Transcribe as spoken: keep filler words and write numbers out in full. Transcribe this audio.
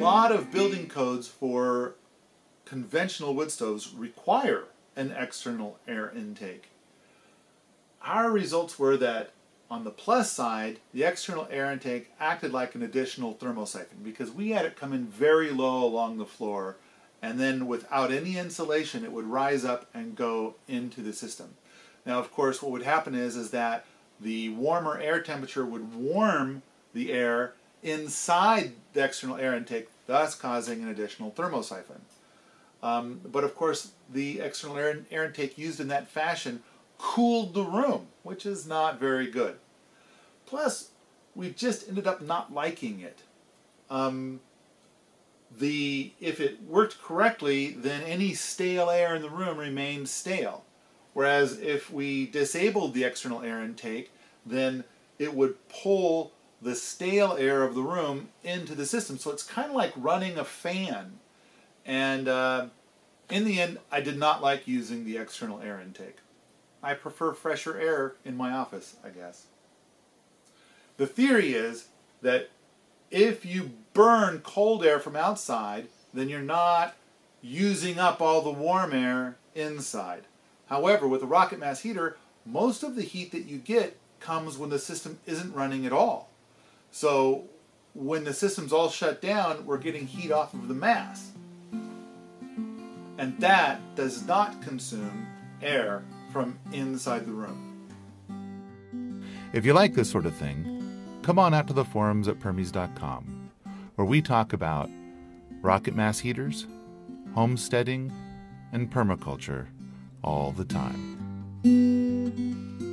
lot of building codes for conventional wood stoves require an external air intake. Our results were that on the plus side, the external air intake acted like an additional thermosiphon because we had it come in very low along the floor, and then without any insulation it would rise up and go into the system. Now of course what would happen is, is that the warmer air temperature would warm the air inside the external air intake, thus causing an additional thermosiphon. Um, but of course the external air, air intake used in that fashion cooled the room, which is not very good. Plus, we just ended up not liking it. Um, the, if it worked correctly, then any stale air in the room remained stale. Whereas if we disabled the external air intake, then it would pull the stale air of the room into the system. So it's kind of like running a fan. And uh, in the end, I did not like using the external air intake. I prefer fresher air in my office, I guess. The theory is that if you burn cold air from outside, then you're not using up all the warm air inside. However, with a rocket mass heater, most of the heat that you get comes when the system isn't running at all. So when the system's all shut down, we're getting heat off of the mass. And that does not consume air from inside the room. If you like this sort of thing, come on out to the forums at permies dot com, where we talk about rocket mass heaters, homesteading, and permaculture all the time.